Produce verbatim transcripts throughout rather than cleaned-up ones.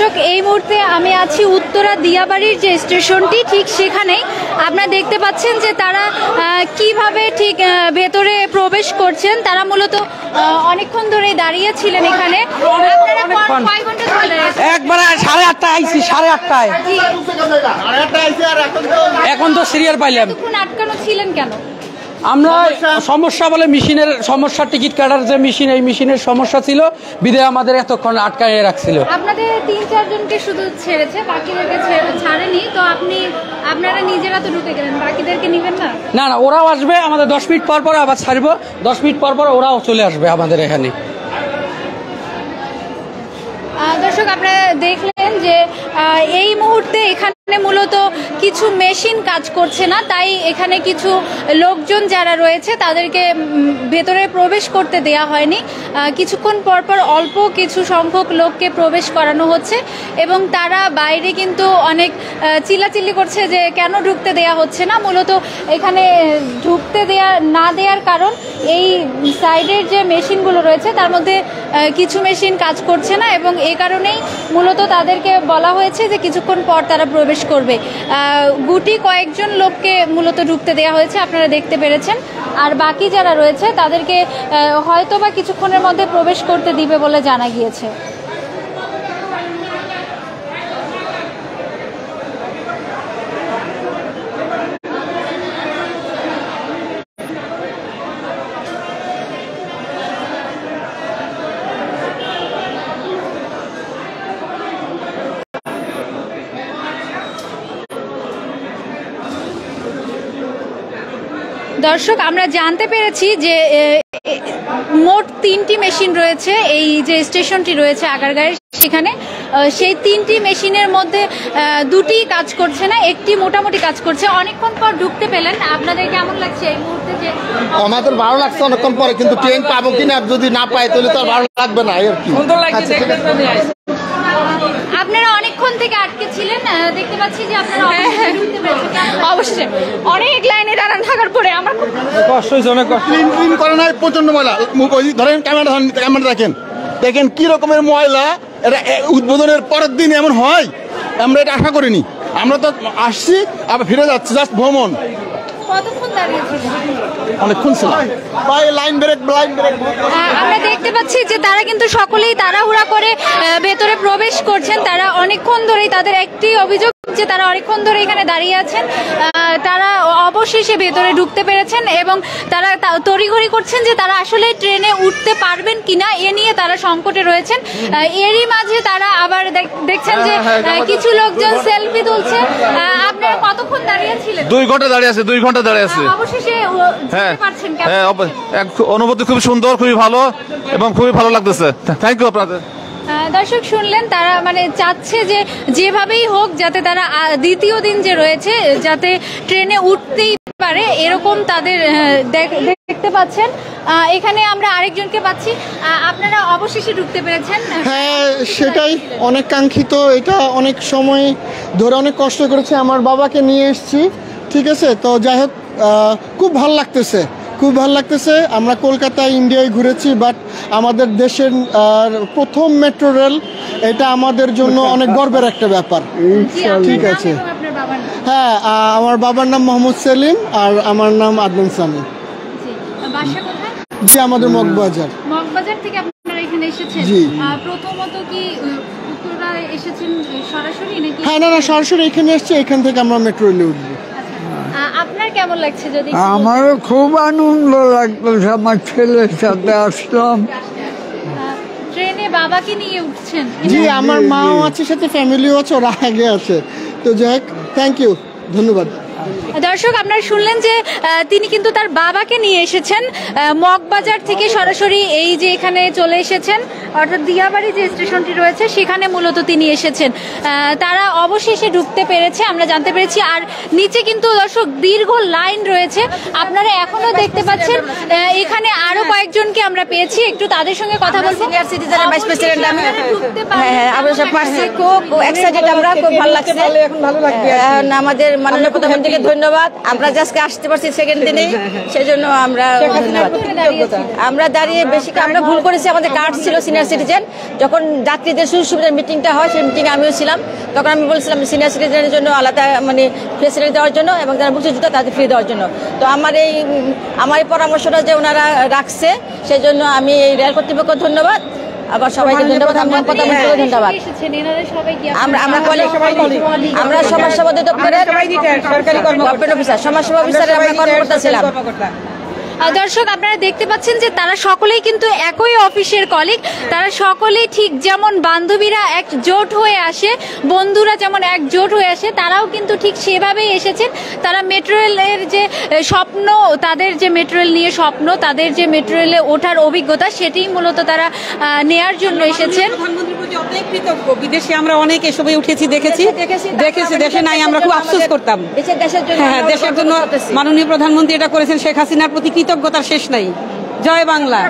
दर्शक ये मुहूर्ते आमी आछि उत्तरा दियाबाड़ीर जे स्टेशनटी ठीक सेखानेई आपनारा देखते पाच्छेन जे तारा किभाबे ठीक भेतरे प्रवेश करछेन। तारा मूलत अनेकक्षण धरे दाड़िये छिलेन एखाने। आपनारा कोन पाँच घंटा चले एकबारे साढ़े आठटा आइछि साढ़े आठटाय साढ़े आठटा आइछि আর এখন তো এখন তো সিরিয়াল পাইলাম। কোন আটকানো ছিলেন কেন? আমরা সমস্যা বলে মেশিনের সমস্যা, টিকিট কাটার যে মেশিন এই মেশিনের সমস্যা ছিল বিধায় আমাদের এতক্ষণ আটকায় রাখছিল। আপনাদের তিন চার জনকে শুধু ছেড়েছে, বাকিদেরকে ছাড়েনি। তো আপনি আপনারা নিজেরা তো ঢুকে গেলেন, বাকিদেরকে নেবেন না? না না, ওরাও আসবে আমাদের দশ মিনিট পর পর আবার ছাড়বো, দশ মিনিট পর পর ওরাও চলে আসবে আমাদের এখানে। দর্শক আপনারা দেখলেন যে এই মুহূর্তে এখানে মূলত কিছু মেশিন কাজ করছে না, তাই এখানে কিছু লোকজন যারা রয়েছে তাদেরকে ভেতরে প্রবেশ করতে দেয়া হয়নি। কিছুক্ষণ পর পর অল্প কিছু সংখ্যক লোককে প্রবেশ করানো হচ্ছে এবং তারা বাইরে কিন্তু অনেক চিল্লাচিল্লি করছে যে কেন ঢুকতে দেয়া হচ্ছে না। মূলত এখানে ঢুকতে দেয়া না দেওয়ার কারণ এই সাইডের যে মেশিনগুলো রয়েছে তার মধ্যে কিছু মেশিন কাজ করছে না এবং এই কারণেই মূলত তাদেরকে বলা হয়েছে যে কিছুক্ষণ পর তারা প্রবেশ করবে। গুটি কয়েকজন লোককে মূলত ঢুকতে দেওয়া হয়েছে, আপনারা দেখতে পেরেছেন। আর বাকি যারা রয়েছে তাদেরকে হয়তো বা কিছুক্ষণের মধ্যে প্রবেশ করতে দিবে বলে জানা গিয়েছে। দর্শক আমরা জানতে পেরেছি যে মোট তিনটি মেশিন রয়েছে এই যে স্টেশনটি রয়েছে আগারগাঁয়ের, সেখানে সেই তিনটি মেশিনের মধ্যে দুটি কাজ করছে না, একটি মোটামুটি কাজ করছে। অনেকক্ষণ পর ঢুকতে পেলেন, আপনাদের কেমন লাগছে এই মুহূর্তে? যে আমাদের ভালো লাগছে অনেকক্ষণ পরে, কিন্তু ট্রেন পাবো কিনা, যদি না পাই তাহলে তো ভালো লাগবে না। আর কি সুন্দর লাগছে দেখতে, আপনারা অনেকক্ষণ থেকে আটকে ছিলেন, দেখতে পাচ্ছি যে আপনারা ঢুকতে পেরেছেন। অবশ্যই অনেক লাইনে দাঁড়ান থাকার পরে আমার কষ্ট হয়েছে, অনেক কষ্ট। ক্লিন ক্লিন করে না, প্রচন্ড ময়লা। ধরেন ক্যামেরা ক্যামেরা দেখেন দেখেন কি রকমের ময়লা। এটা উদ্বোধনের পরের দিন এমন হয়, আমরা এটা আশা করিনি। আমরা তো আসছি আবার ফিরে যাচ্ছি, জাস্ট ভ্রমণ। আমরা দেখতে পাচ্ছি যে তারা কিন্তু সকলেই তাড়াহুড়া করে ভেতরে প্রবেশ করছেন। তারা অনেকক্ষণ ধরেই, তাদের একটি অভিযোগ যে তারা অনেকক্ষণ ধরে এখানে দাঁড়িয়ে আছেন। তারা অবশেষে ভেতরে ঢুকতে পেরেছেন এবং তারা তড়িঘড়ি করছেন যে তারা আসলে ট্রেনে উঠতে পারবেন কিনা, এ নিয়ে তারা সংকটে রয়েছেন। এরই মাঝে তারা আবার দেখছেন যে কিছু লোকজন সেলফি তুলছে। আপনারা কতক্ষণ দাঁড়িয়ে ছিলেন? দুই ঘন্টা দাঁড়িয়ে আছে, দুই ঘন্টা দাঁড়িয়ে আছে। অবশেষে হ্যাঁ হ্যাঁ, অনুভূতি খুব সুন্দর, খুবই ভালো এবং খুবই ভালো লাগতেছে। থ্যাংক ইউ আপনাদের। দর্শক শুনলেন, তারা মানে চাচ্ছে যে যেভাবেই হোক যাতে তারা দ্বিতীয় দিন যে রয়েছে যাতে ট্রেনে উঠতেই পারে, এরকম তাদের দেখতে পাচ্ছেন। এখানে আমরা আরেকজনকে পাচ্ছি। আপনারা অবশেষে ঢুকতে পেরেছেন? হ্যাঁ, সেটাই অনেক কাঙ্ক্ষিত। এটা অনেক সময় ধরে অনেক কষ্ট করেছে, আমার বাবাকে নিয়ে এসেছি। ঠিক আছে, তো যাই হোক খুব ভালো লাগতেছে, খুব ভালো লাগতেছে। আমরা কলকাতায় ইন্ডিয়ায় ঘুরেছি, বাট আমাদের দেশের প্রথম মেট্রো রেল, এটা আমাদের জন্য অনেক গর্বের একটা ব্যাপার। ঠিক আছে, হ্যাঁ, আমার বাবার নাম মোহাম্মদ সেলিম আর আমার নাম আদনান সামি। জি, আমাদের মগবাজার। মগবাজার থেকে আপনারা এখানে এসেছেন? জি। প্রথমত কি উত্তরা এসেছেন সরাসরি নাকি? হ্যাঁ, না না, সরাসরি এখানে এসেছি, এখান থেকে আমরা মেট্রো রেলে উঠবো। আপনার কেমন লাগছে? যদি আমারও খুব আনন্দ লাগছে, আমার ছেলের সাথে আসলাম। ট্রেনে বাবাকে নিয়ে উঠছেন? জি, আমার মাও আছে সাথে, ফ্যামিলিও আছে, ওরা আগে আছে। তো যাক, থ্যাংক ইউ, ধন্যবাদ। দর্শক আপনারা শুনলেন যে তিনি কিন্তু তার বাবাকে নিয়ে এসেছেন মগবাজার থেকে সরাসরি, এই যে এখানে চলে এসেছেন অর্থাৎ দিয়াবাড়ি যে স্টেশনটি রয়েছে সেখানে মূলত তিনি এসেছেন। তারা অবশেষে ঢুকতে পেরেছে আমরা জানতে পেরেছি। আর নিচে কিন্তু দর্শক দীর্ঘ লাইন রয়েছে, আপনারা এখনো দেখতে পাচ্ছেন। এখানে আরো কয়েকজনকে আমরা পেয়েছি, একটু তাদের সঙ্গে কথা বলবো। সিনিয়র সিটিজেন ভাইস প্রেসিডেন্ট আমি। হ্যাঁ, আমরা সব পারছি, খুব এক্সাইটেড, আমরা খুব ভালো লাগছে। এখন ভালো লাগছে আমাদের মাননীয় প্রধানমন্ত্রী আপনাকে ধন্যবাদ। আমরা জাস্ট আসতে পারছি সেকেন্ড দিনে, সেজন্য আমরা ধন্যবাদ। আমরা দাঁড়িয়ে বেশি আমরা ভুল করেছি, আমাদের কার্ড ছিল সিনিয়র সিটিজেন। যখন যাত্রীদের সুযোগ সুবিধার মিটিংটা হয়, সেই মিটিংয়ে আমিও ছিলাম, তখন আমি বলছিলাম সিনিয়র সিটিজেনের জন্য আলাদা মানে ফেসিলিটি দেওয়ার জন্য এবং যারা মুক্তিযোদ্ধা তাদের ফ্রি দেওয়ার জন্য। তো আমার এই আমার এই পরামর্শটা যে ওনারা রাখছে, সেজন্য আমি এই রেল কর্তৃপক্ষকে ধন্যবাদ, আবার সবাইকে ধন্যবাদ। আমরা কথা বলতে ধন্যবাদ। আমরা আমরা আমরা সমাজ সেবা দপ্তরের সরকারি কর্মকর্তা অফিসার সমাজ সেবা অফিসারের আমরা কর্মকর্তা ছিলাম। দর্শক আপনারা দেখতে পাচ্ছেন যে তারা সকলেই কিন্তু একই অফিসের কলিগ, তারা সকলেই ঠিক যেমন বান্ধবীরা একজোট হয়ে আসে, বন্ধুরা যেমন একজোট হয়ে আসে, তারাও কিন্তু ঠিক সেভাবেই এসেছেন। তারা মেট্রো রেলের যে স্বপ্ন, তাদের যে মেট্রো রেল নিয়ে স্বপ্ন, তাদের যে মেট্রো রেলে ওঠার অভিজ্ঞতা, সেটিই মূলত তারা নেয়ার জন্য এসেছেন। অনেক কৃতজ্ঞ, বিদেশে আমরা অনেক এসবে উঠেছি, দেখেছি দেখেছি দেশে নাই আমরা খুব আফসোস করতাম। হ্যাঁ, দেশের জন্য মাননীয় প্রধানমন্ত্রী এটা করেছেন, শেখ হাসিনার প্রতি কৃতজ্ঞতার শেষ নাই। জয় বাংলা।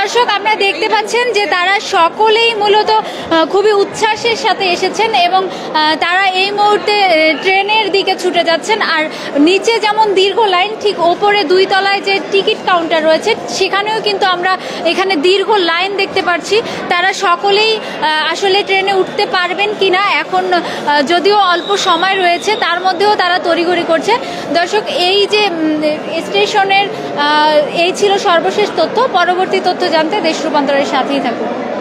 দর্শক আপনারা দেখতে পাচ্ছেন যে তারা সকলেই মূলত খুবই উচ্ছ্বাসের সাথে এসেছেন এবং তারা এই মুহূর্তে ট্রেনের দিকে ছুটে যাচ্ছেন। আর নিচে যেমন দীর্ঘ লাইন, ঠিক ওপরে দুই তলায় যে টিকিট কাউন্টার রয়েছে সেখানেও কিন্তু আমরা এখানে দীর্ঘ লাইন দেখতে পাচ্ছি। তারা সকলেই আসলে ট্রেনে উঠতে পারবেন কিনা, এখন যদিও অল্প সময় রয়েছে, তার মধ্যেও তারা তড়িঘড়ি করছে। দর্শক এই যে স্টেশনের এই ছিল সর্বশেষ তথ্য। পরবর্তী তথ্য জানতে দেশ রূপান্তরের সাথেই থাকুন।